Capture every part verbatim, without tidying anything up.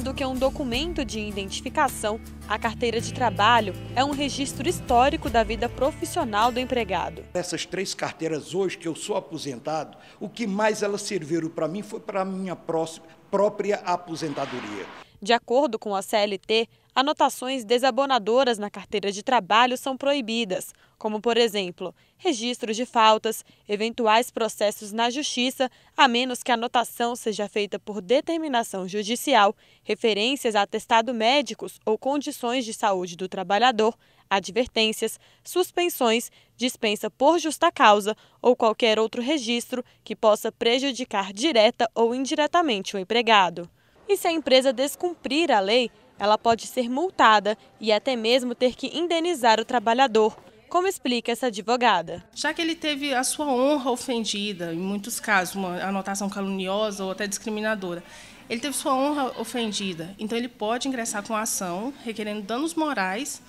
mais do que um documento de identificação, a carteira de trabalho é um registro histórico da vida profissional do empregado. Essas três carteiras, hoje que eu sou aposentado, o que mais elas serviram para mim foi para a minha própria aposentadoria. De acordo com a C L T, anotações desabonadoras na carteira de trabalho são proibidas, como, por exemplo, registros de faltas, eventuais processos na justiça, a menos que a anotação seja feita por determinação judicial, referências a atestado médicos ou condições de saúde do trabalhador, advertências, suspensões, dispensa por justa causa ou qualquer outro registro que possa prejudicar direta ou indiretamente o empregado. E se a empresa descumprir a lei, ela pode ser multada e até mesmo ter que indenizar o trabalhador, como explica essa advogada. Já que ele teve a sua honra ofendida, em muitos casos, uma anotação caluniosa ou até discriminadora, ele teve sua honra ofendida, então ele pode ingressar com a ação requerendo danos morais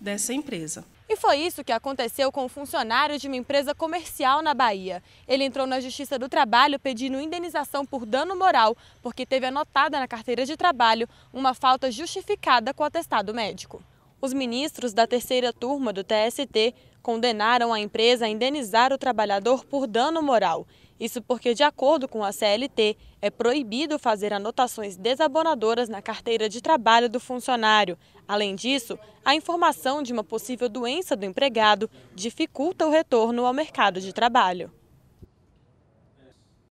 dessa empresa. E foi isso que aconteceu com um funcionário de uma empresa comercial na Bahia. Ele entrou na Justiça do Trabalho pedindo indenização por dano moral, porque teve anotada na carteira de trabalho uma falta justificada com o atestado médico. Os ministros da terceira turma do T S T condenaram a empresa a indenizar o trabalhador por dano moral. Isso porque, de acordo com a C L T, é proibido fazer anotações desabonadoras na carteira de trabalho do funcionário. Além disso, a informação de uma possível doença do empregado dificulta o retorno ao mercado de trabalho.